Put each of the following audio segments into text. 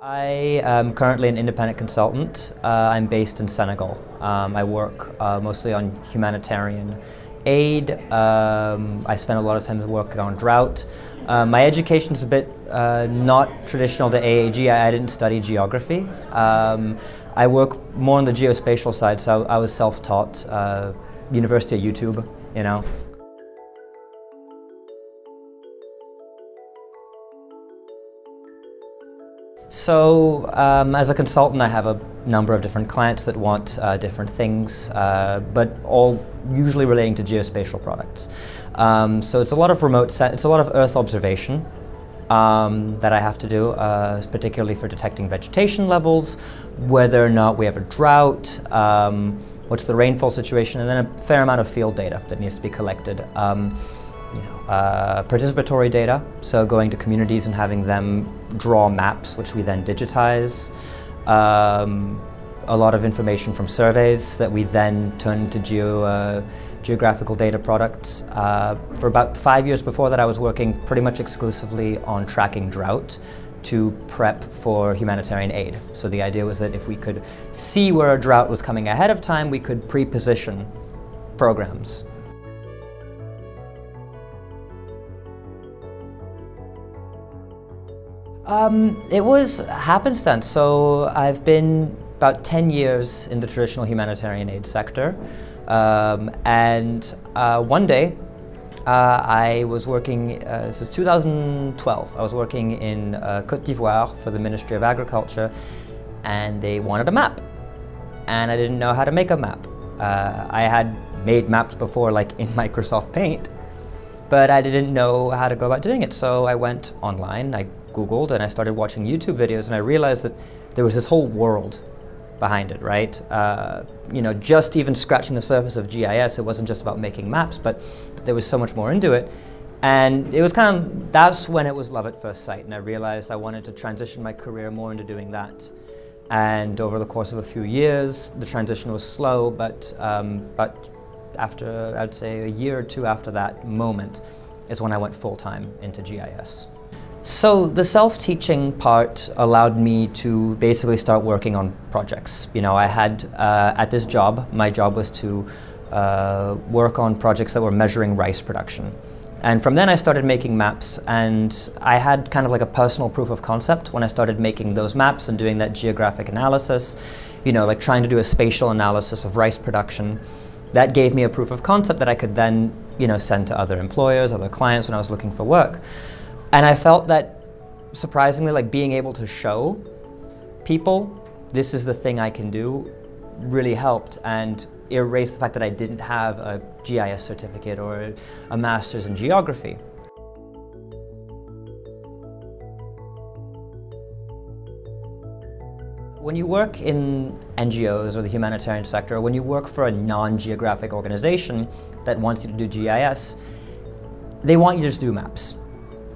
I am currently an independent consultant. I'm based in Senegal. I work mostly on humanitarian aid. I spend a lot of time working on drought. My education is a bit not traditional to AAG. I didn't study geography. I work more on the geospatial side, so I was self-taught. University of YouTube, you know. So as a consultant, I have a number of different clients that want different things, but all usually relating to geospatial products. So it's a lot of it's a lot of Earth observation that I have to do, particularly for detecting vegetation levels, whether or not we have a drought, what's the rainfall situation, and then a fair amount of field data that needs to be collected. Participatory data, so going to communities and having them draw maps, which we then digitize. A lot of information from surveys that we then turn into geographical data products. For about 5 years before that, I was working pretty much exclusively on tracking drought to prep for humanitarian aid. So the idea was that if we could see where a drought was coming ahead of time, we could pre-position programs. It was happenstance. So I've been about 10 years in the traditional humanitarian aid sector, and one day I was working, so 2012, I was working in Côte d'Ivoire for the Ministry of Agriculture, and they wanted a map, and I didn't know how to make a map. I had made maps before, like in Microsoft Paint, but I didn't know how to go about doing it, so I went online, I Googled, and I started watching YouTube videos, and I realized that there was this whole world behind it, right? You know, just even scratching the surface of GIS, it wasn't just about making maps, but there was so much more into it. And it was kind of, that's when it was love at first sight, and I realized I wanted to transition my career more into doing that. And over the course of a few years, the transition was slow, but after, I'd say, a year or two after that moment is when I went full-time into GIS. So the self-teaching part allowed me to basically start working on projects. You know, I had, at this job, my job was to work on projects that were measuring rice production. And from then I started making maps, and I had kind of like a personal proof of concept when I started making those maps and doing that geographic analysis, you know, like trying to do a spatial analysis of rice production. That gave me a proof of concept that I could then, you know, send to other employers, other clients when I was looking for work. And I felt that, surprisingly, like being able to show people this is the thing I can do really helped and erased the fact that I didn't have a GIS certificate or a master's in geography. When you work in NGOs or the humanitarian sector, or when you work for a non-geographic organization that wants you to do GIS, they want you to just do maps.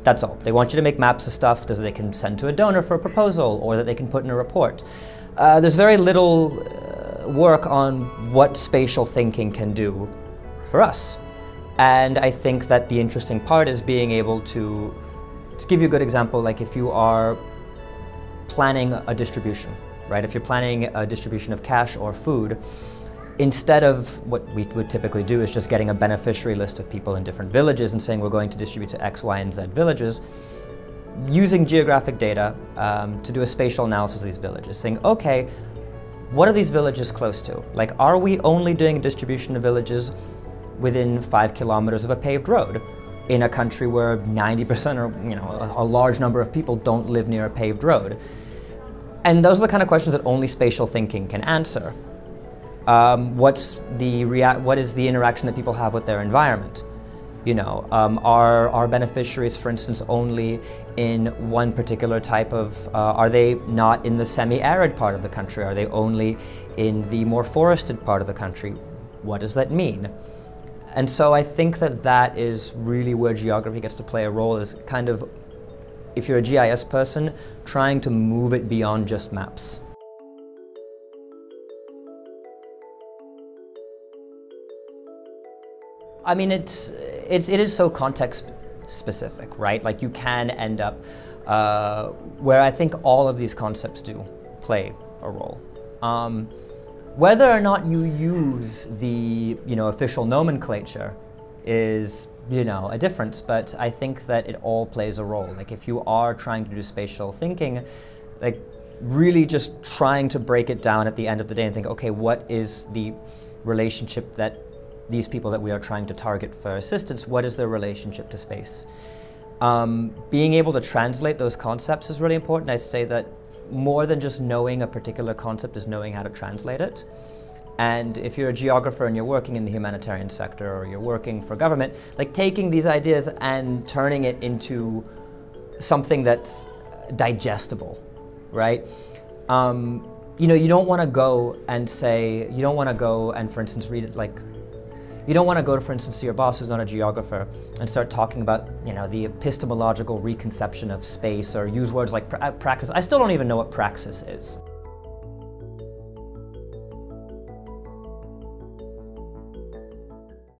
That's all. They want you to make maps of stuff that they can send to a donor for a proposal or that they can put in a report. There's very little work on what spatial thinking can do for us. And I think that the interesting part is being able to give you a good example, like if you are planning a distribution, right? If you're planning a distribution of cash or food, instead of what we would typically do is just getting a beneficiary list of people in different villages and saying we're going to distribute to X, Y, and Z villages, using geographic data to do a spatial analysis of these villages, saying, okay, what are these villages close to? Like, are we only doing a distribution of villages within 5 kilometers of a paved road in a country where 90% or, you know, a large number of people don't live near a paved road? And those are the kind of questions that only spatial thinking can answer. What is the interaction that people have with their environment? You know, are our beneficiaries, for instance, only in one particular type of, are they not in the semi-arid part of the country? Are they only in the more forested part of the country? What does that mean? And so I think that that is really where geography gets to play a role, is kind of, if you're a GIS person, trying to move it beyond just maps. I mean, it is so context specific, right? Like you can end up where I think all of these concepts do play a role. Whether or not you use the official nomenclature is a difference, but I think that it all plays a role. Like if you are trying to do spatial thinking, like really just trying to break it down at the end of the day and think, okay, what is the relationship that these people that we are trying to target for assistance, what is their relationship to space? Being able to translate those concepts is really important. I'd say that more than just knowing a particular concept is knowing how to translate it. And if you're a geographer and you're working in the humanitarian sector or you're working for government, like taking these ideas and turning it into something that's digestible, right? You don't want to go and say, you don't want to go and, for instance, read it like, you don't want to go to, for instance, to your boss who's not a geographer and start talking about, the epistemological reconception of space or use words like praxis. I still don't even know what praxis is.